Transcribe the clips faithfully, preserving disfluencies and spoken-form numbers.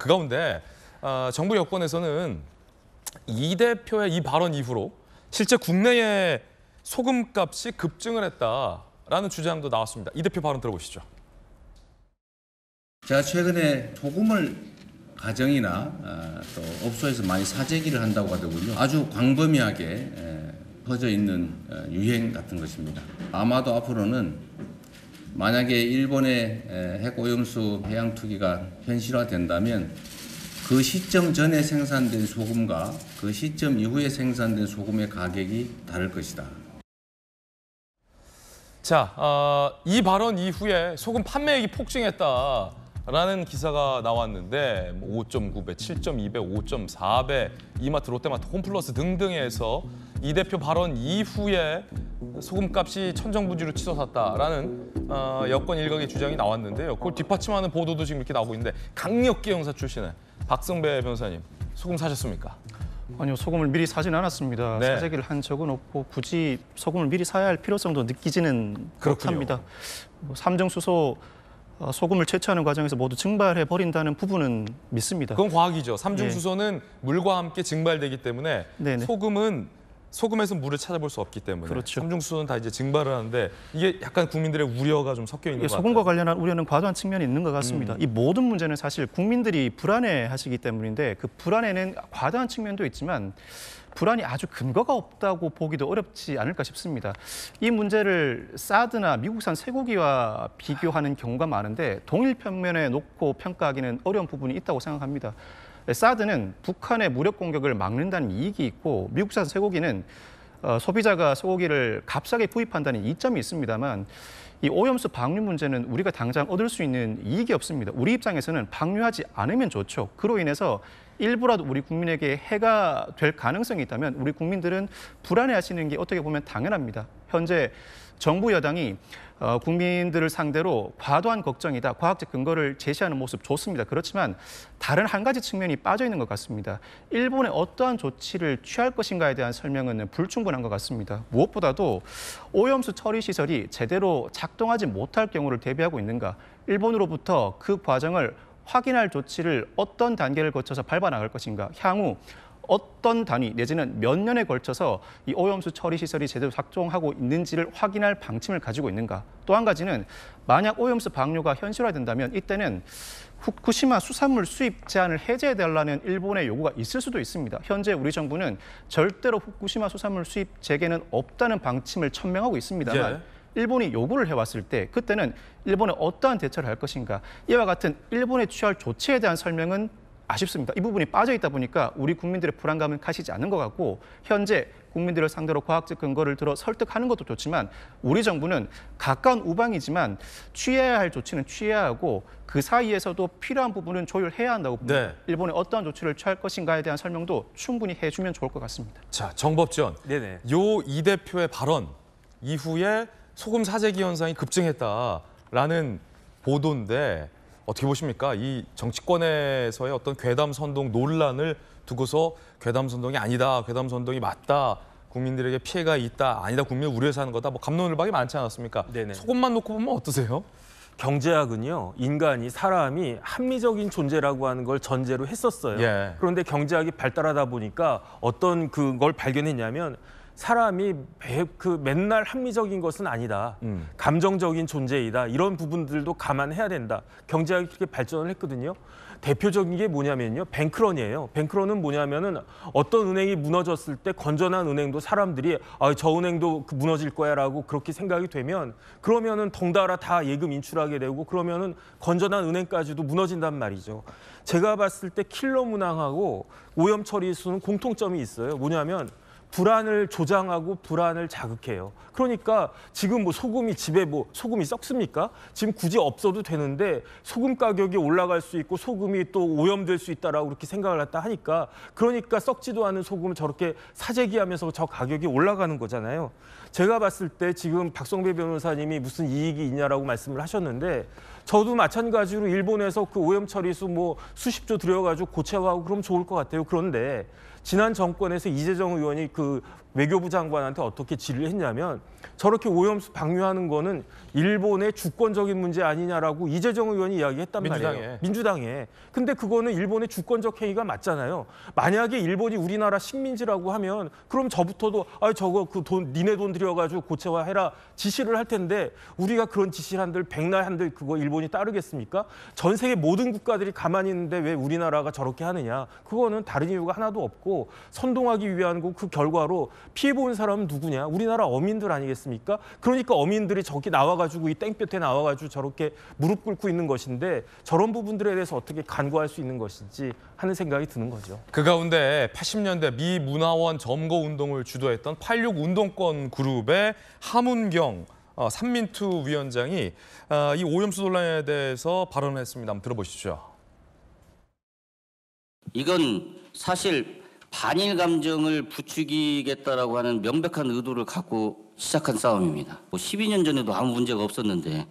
그 가운데 어, 정부 여권에서는 이 대표의 이 발언 이후로 실제 국내의 소금값이 급증을 했다라는 주장도 나왔습니다. 이 대표 발언 들어보시죠. 제가 최근에 소금을 가정이나 어, 또 업소에서 많이 사재기를 한다고 하더군요. 아주 광범위하게 에, 퍼져 있는 에, 유행 같은 것입니다. 아마도 앞으로는 만약에 일본의 핵오염수 해양 투기가 현실화된다면 그 시점 전에 생산된 소금과 그 시점 이후에 생산된 소금의 가격이 다를 것이다. 자, 어, 이 발언 이후에 소금 판매액이 폭증했다라는 기사가 나왔는데 뭐 오점구 배, 칠점이 배, 오점사 배, 이마트, 롯데마트, 홈플러스 등등에서 이 대표 발언 이후에 소금값이 천정부지로 치솟았다라는 어, 여권 일각의 주장이 나왔는데요. 그걸 뒷받침하는 보도도 지금 이렇게 나오고 있는데 강력계 형사 출신의 박성배 변호사님, 소금 사셨습니까? 아니요, 소금을 미리 사진 않았습니다. 네. 사재기를 한 적은 없고 굳이 소금을 미리 사야 할 필요성도 느끼지는 못합니다. 삼정수소 소금을 채취하는 과정에서 모두 증발해 버린다는 부분은 믿습니다. 그건 과학이죠. 삼중수소는 네. 물과 함께 증발되기 때문에 네네. 소금은 소금에서 물을 찾아볼 수 없기 때문에 그렇죠. 삼중수소는 다 이제 증발을 하는데 이게 약간 국민들의 우려가 좀 섞여 있는 것 같아요. 소금과 관련한 우려는 과도한 측면이 있는 것 같습니다. 음. 이 모든 문제는 사실 국민들이 불안해하시기 때문인데 그 불안에는 과도한 측면도 있지만 불안이 아주 근거가 없다고 보기도 어렵지 않을까 싶습니다. 이 문제를 사드나 미국산 쇠고기와 비교하는 경우가 많은데 동일 평면에 놓고 평가하기는 어려운 부분이 있다고 생각합니다. 사드는 북한의 무력 공격을 막는다는 이익이 있고 미국산 쇠고기는 어, 소비자가 소고기를 값싸게 구입한다는 이점이 있습니다만 이 오염수 방류 문제는 우리가 당장 얻을 수 있는 이익이 없습니다. 우리 입장에서는 방류하지 않으면 좋죠. 그로 인해서 일부라도 우리 국민에게 해가 될 가능성이 있다면 우리 국민들은 불안해하시는 게 어떻게 보면 당연합니다. 현재 정부 여당이 어, 국민들을 상대로 과도한 걱정이다, 과학적 근거를 제시하는 모습 좋습니다. 그렇지만 다른 한 가지 측면이 빠져 있는 것 같습니다. 일본의 어떠한 조치를 취할 것인가에 대한 설명은 불충분한 것 같습니다. 무엇보다도 오염수 처리 시설이 제대로 작동하지 못할 경우를 대비하고 있는가, 일본으로부터 그 과정을 확인할 조치를 어떤 단계를 거쳐서 밟아나갈 것인가, 향후 어떤 단위 내지는 몇 년에 걸쳐서 이 오염수 처리 시설이 제대로 작동하고 있는지를 확인할 방침을 가지고 있는가. 또 한 가지는 만약 오염수 방류가 현실화된다면 이때는 후쿠시마 수산물 수입 제한을 해제해달라는 일본의 요구가 있을 수도 있습니다. 현재 우리 정부는 절대로 후쿠시마 수산물 수입 재개는 없다는 방침을 천명하고 있습니다만 예. 일본이 요구를 해왔을 때 그때는 일본은 어떠한 대처를 할 것인가. 이와 같은 일본의 취할 조치에 대한 설명은 아쉽습니다. 이 부분이 빠져있다 보니까 우리 국민들의 불안감은 가시지 않는 것 같고 현재 국민들을 상대로 과학적 근거를 들어 설득하는 것도 좋지만 우리 정부는 가까운 우방이지만 취해야 할 조치는 취해야 하고 그 사이에서도 필요한 부분은 조율해야 한다고 봅니다. 네. 일본의 어떠한 조치를 취할 것인가에 대한 설명도 충분히 해주면 좋을 것 같습니다. 자, 정법전, 네네. 요 이 대표의 발언 이후에 소금 사재기 현상이 급증했다라는 보도인데 어떻게 보십니까? 이 정치권에서의 어떤 괴담선동 논란을 두고서 괴담선동이 아니다, 괴담선동이 맞다, 국민들에게 피해가 있다, 아니다, 국민을 우려해서 하는 거다, 뭐 갑론을박이 많지 않았습니까? 네네. 소금만 놓고 보면 어떠세요? 경제학은요, 인간이, 사람이 합리적인 존재라고 하는 걸 전제로 했었어요. 예. 그런데 경제학이 발달하다 보니까 어떤 그걸 발견했냐면 사람이 그 맨날 합리적인 것은 아니다. 음. 감정적인 존재이다. 이런 부분들도 감안해야 된다. 경제학이 그렇게 발전을 했거든요. 대표적인 게 뭐냐면요. 뱅크런이에요. 뱅크런은 뭐냐면은 어떤 은행이 무너졌을 때 건전한 은행도 사람들이 아, 저 은행도 무너질 거야라고 그렇게 생각이 되면 그러면은 덩달아 다 예금 인출하게 되고 그러면은 건전한 은행까지도 무너진단 말이죠. 제가 봤을 때 킬러 문항하고 오염 처리 수는 공통점이 있어요. 뭐냐면 불안을 조장하고 불안을 자극해요. 그러니까 지금 뭐 소금이 집에 뭐 소금이 썩습니까? 지금 굳이 없어도 되는데 소금 가격이 올라갈 수 있고 소금이 또 오염될 수 있다라고 그렇게 생각을 했다 하니까 그러니까 썩지도 않은 소금을 저렇게 사재기하면서 저 가격이 올라가는 거잖아요. 제가 봤을 때 지금 박성배 변호사님이 무슨 이익이 있냐라고 말씀을 하셨는데 저도 마찬가지로 일본에서 그 오염 처리수 뭐 수십조 들여가지고 고체화하고 그럼 좋을 것 같아요. 그런데 지난 정권에서 이재정 의원이 그 외교부 장관한테 어떻게 질의를 했냐면 저렇게 오염수 방류하는 거는 일본의 주권적인 문제 아니냐라고 이재정 의원이 이야기했단 민주당에. 말이에요. 민주당에. 근데 그거는 일본의 주권적 행위가 맞잖아요. 만약에 일본이 우리나라 식민지라고 하면 그럼 저부터도 아 저거 그 돈 니네 돈 들여가지고 고체화해라 지시를 할 텐데 우리가 그런 지시를 한들 백날 한들 그거 일본이 따르겠습니까? 전 세계 모든 국가들이 가만히 있는데 왜 우리나라가 저렇게 하느냐. 그거는 다른 이유가 하나도 없고 선동하기 위한 거 그 결과로 피해 본 사람은 누구냐? 우리나라 어민들 아니겠습니까? 그러니까 어민들이 저기 나와가지고 이 땡볕에 나와가지고 저렇게 무릎 꿇고 있는 것인데 저런 부분들에 대해서 어떻게 간과할 수 있는 것인지 하는 생각이 드는 거죠. 그 가운데 팔십 년대 미 문화원 점거 운동을 주도했던 팔십육 운동권 그룹의 함은경 삼민투 위원장이 이 오염수 논란에 대해서 발언을 했습니다. 한번 들어보십시오. 이건 사실 반일 감정을 부추기겠다라고 하는 명백한 의도를 갖고 시작한 싸움입니다. 십이 년 전에도 아무 문제가 없었는데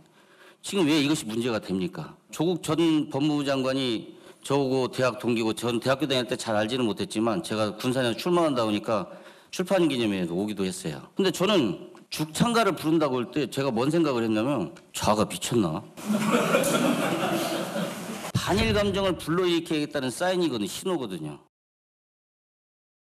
지금 왜 이것이 문제가 됩니까? 조국 전 법무부 장관이 저하고 대학 동기고 전 대학교 다닐 때 잘 알지는 못했지만 제가 군산에서 출마한다 보니까 출판기념회에도 오기도 했어요. 근데 저는 죽창가를 부른다고 할 때 제가 뭔 생각을 했냐면 자가 미쳤나? 반일 감정을 불러일으키겠다는 사인이거든요. 신호거든요.